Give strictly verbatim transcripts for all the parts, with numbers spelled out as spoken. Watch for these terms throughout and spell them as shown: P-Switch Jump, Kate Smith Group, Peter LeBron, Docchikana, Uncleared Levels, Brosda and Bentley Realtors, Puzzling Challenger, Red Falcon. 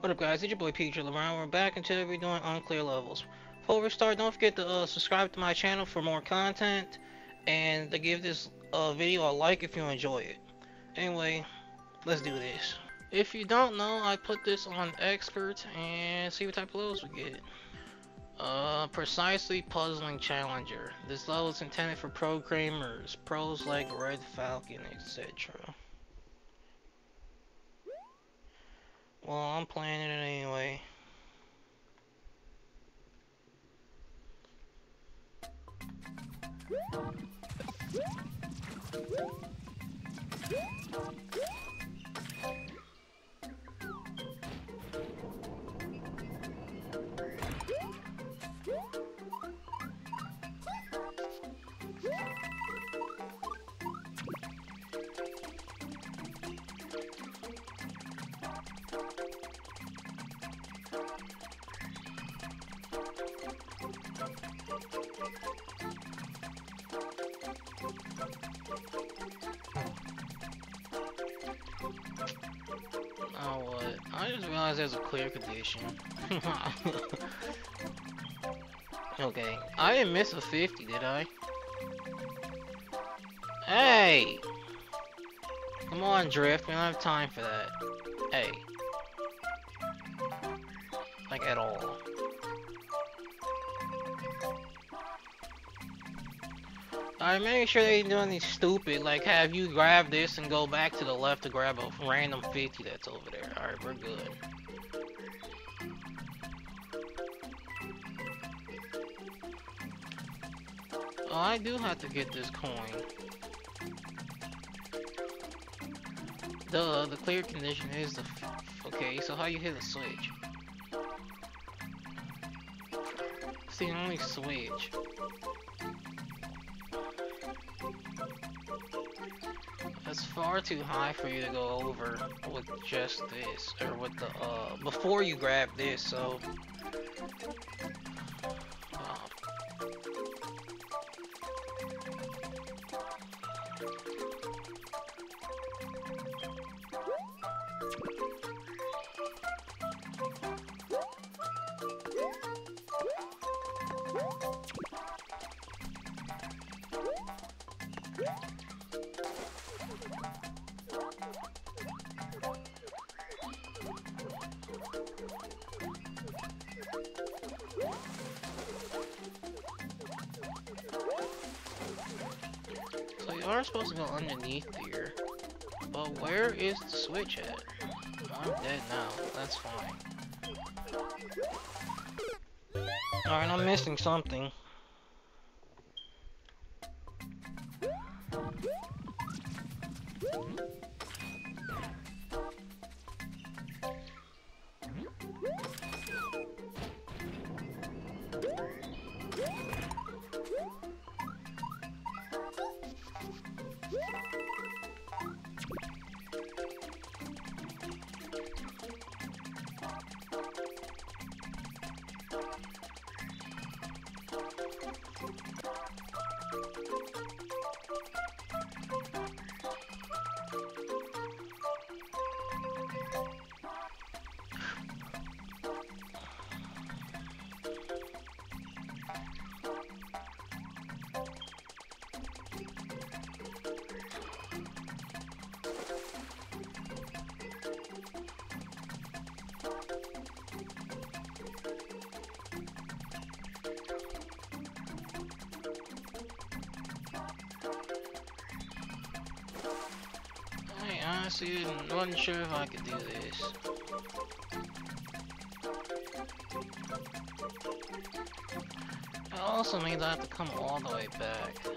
What up, guys? It's your boy Peter LeBron. We're back and today we're doing Uncleared Levels. Before we start, don't forget to uh, subscribe to my channel for more content and to give this uh, video a like if you enjoy it. Anyway, let's do this. If you don't know, I put this on expert and see what type of levels we get. Uh, precisely Puzzling Challenger. This level is intended for programmers, pros like Red Falcon, et cetera. Well, I'm playing it anyway. Oh, what? I just realized there's a clear condition. Okay. I didn't miss a fifty, did I? Hey! Come on, Drift. We don't have time for that. Hey. Like, at all. Alright, make sure they ain't doing anything stupid, like have you grab this and go back to the left to grab a random fifty that's over there. Alright, we're good. Oh, I do have to get this coin. Duh, the clear condition is the f okay, so how you hit a switch? It's the only switch. That's far too high for you to go over with just this, or with the, uh, before you grab this, so. Wow. We're supposed to go underneath here, but where is the switch at? I'm dead now, that's fine. Alright, I'm missing something. Honestly, I wasn't sure if I could do this. It also means I have to come all the way back.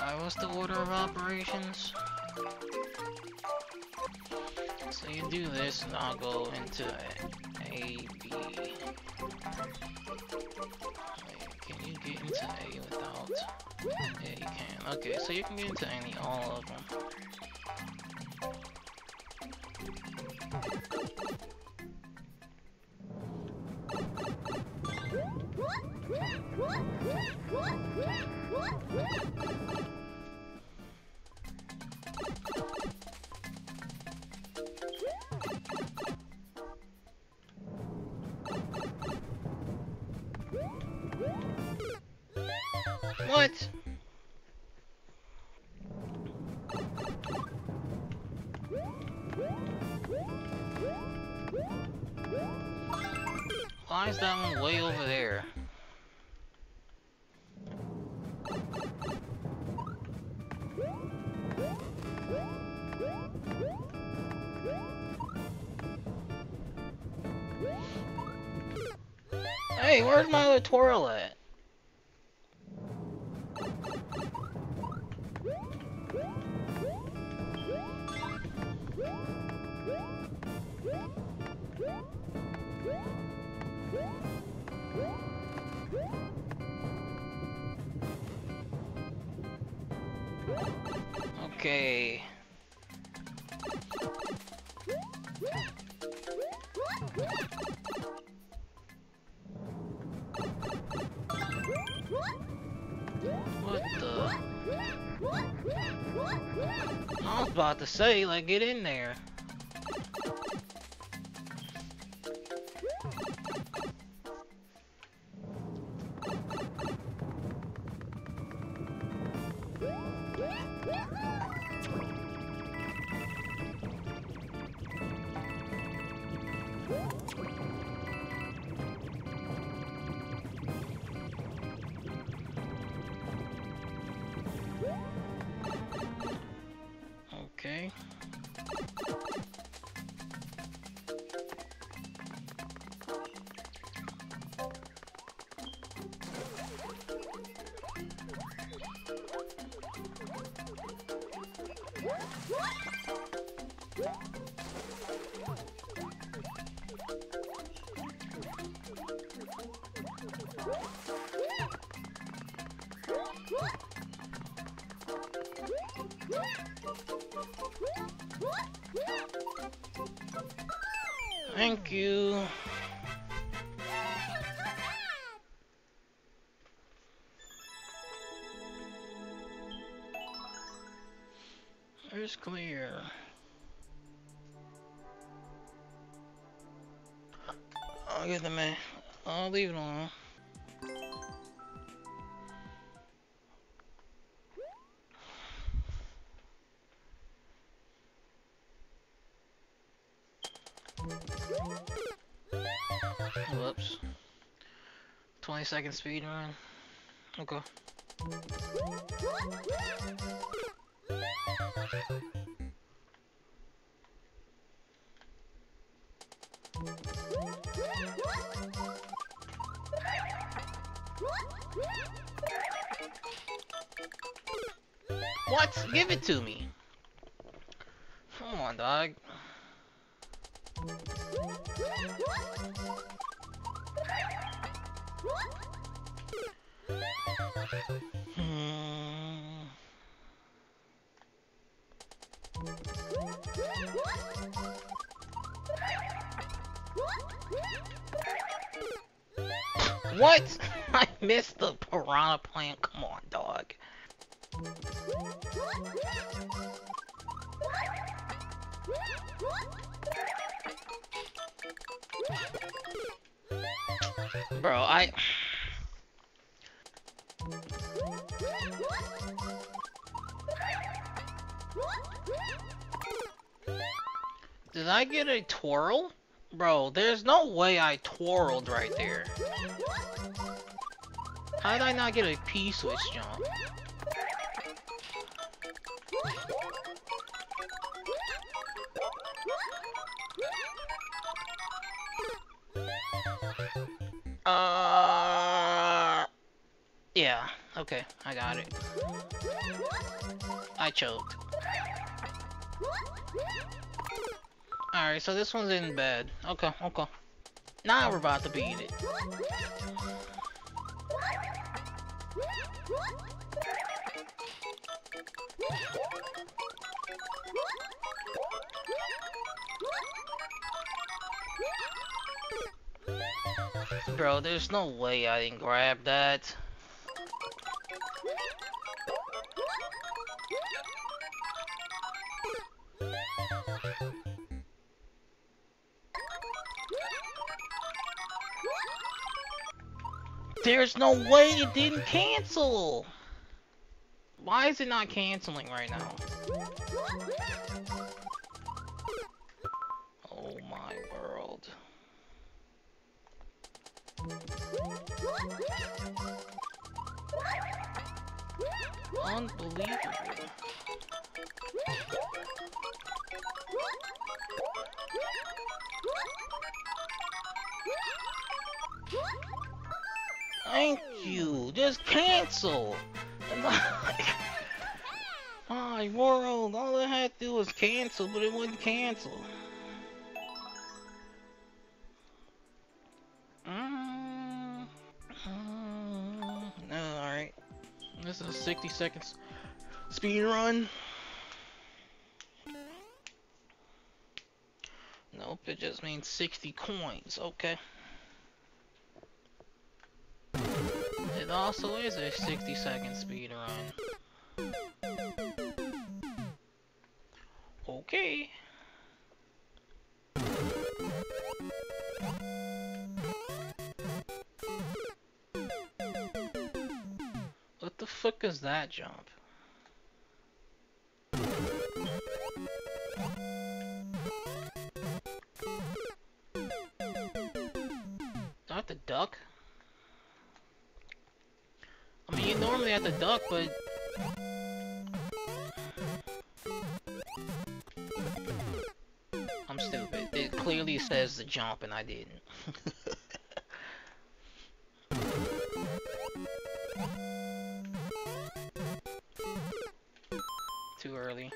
Alright, what's the order of operations? So you do this and I'll go into A, B. Wait, can you get into A without? Yeah, you can. Okay, so you can get into any, all of them. What? Why is that one way over there? Hey, where's my other twirl at? Okay. What the? I was about to say, like, get in there. Okay. Thank you. It's clear. I'll get the man. I'll leave it on. Whoops. twenty second speed run. Okay. What? Give it to me. Come on, dog. Hmm. What? I missed the piranha plant. Come on, dog. Bro, I... Did I get a twirl? Bro, there's no way I twirled right there. How did I not get a P-Switch jump? Uh, yeah, okay, I got it. I choked. Alright, so this one's in bed. Okay, okay. Now we're about to beat it. Bro, there's no way I didn't grab that. There's no way it didn't cancel! Why is it not canceling right now? Oh my world. Unbelievable. Thank you. Just cancel. My world. All I had to do was cancel, but it wouldn't cancel. Mm. Mm. No, alright. This is a sixty seconds speed run. Nope, it just means sixty coins. Okay. It also is a sixty second speed run. Okay. What the fuck is that jump? Do I have to duck? I mean, you normally have to duck, but... I'm stupid. It clearly says to jump, and I didn't. Too early.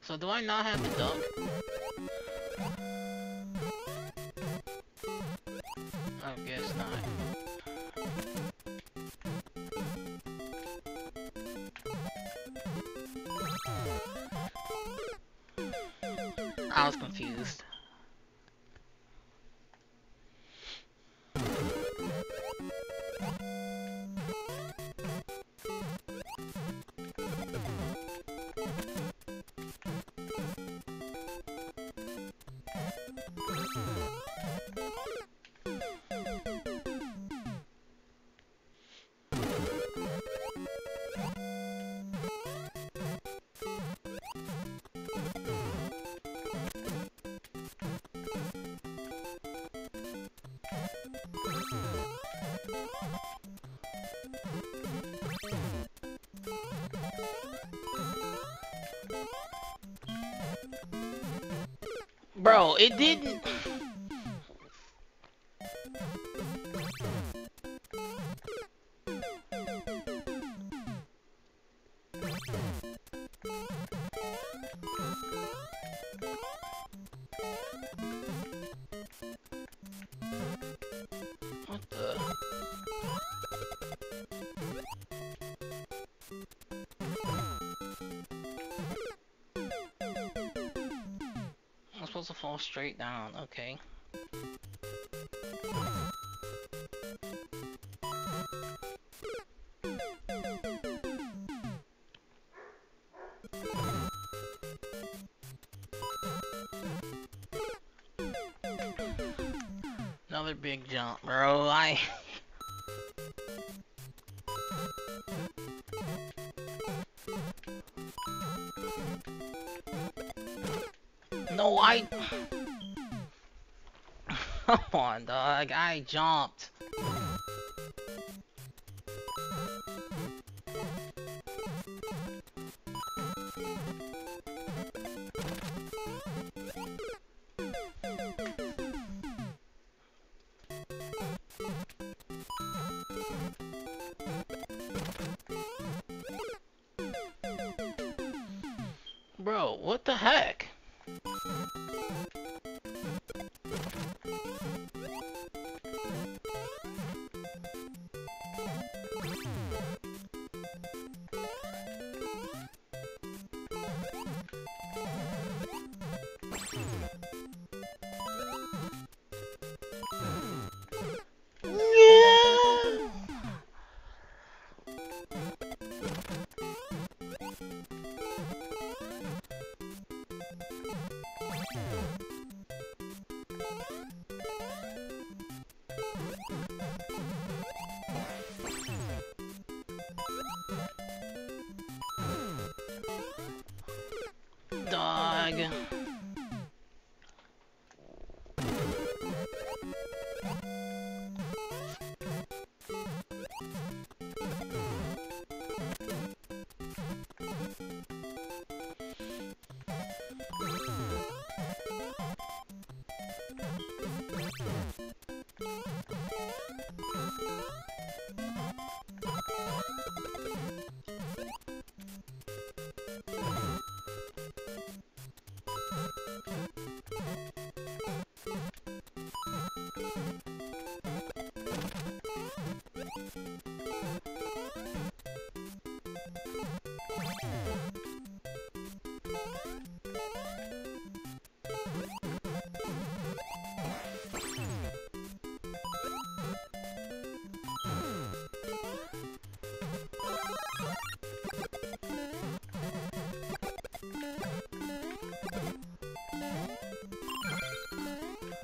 So do I not have to duck? I guess not. I was confused. Bro, it didn't. To fall straight down, okay. Another big jump, bro. I No, I... Come on, dog. I jumped. What the heck?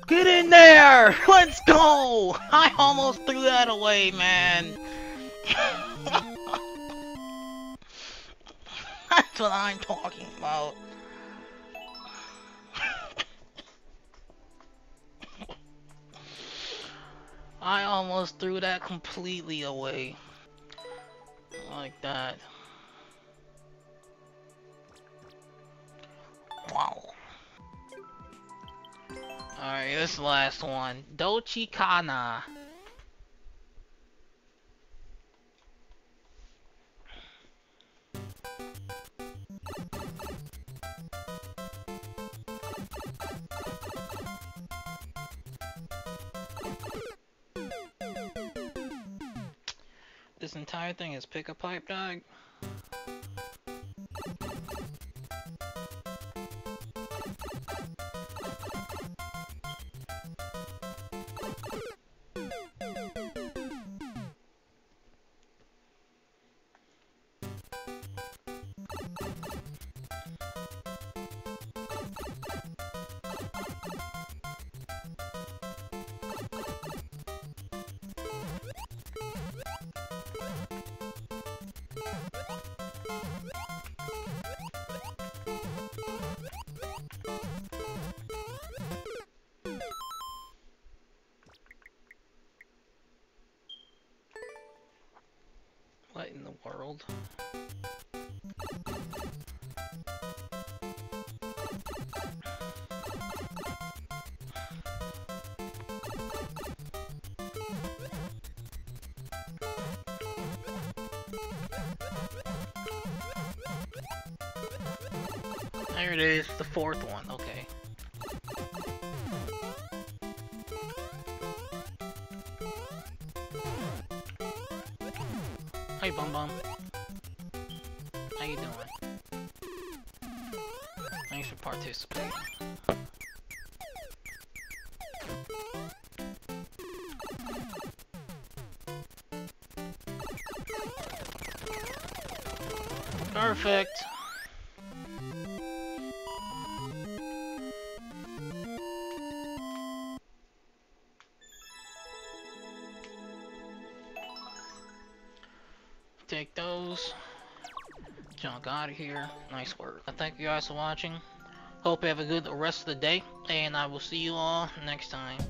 Get in there! Let's go! I almost threw that away, man. That's what I'm talking about. I almost threw that completely away. Like that. Alright, this last one. Docchikana. This entire thing is pick a pipe, dog. What in the world? There it is, the fourth one, okay. Hey, Bum Bum. How you doing? Thanks for participating. Perfect. Take those. Junk out of here. Nice work. I thank you guys for watching. Hope you have a good rest of the day, and I will see you all next time.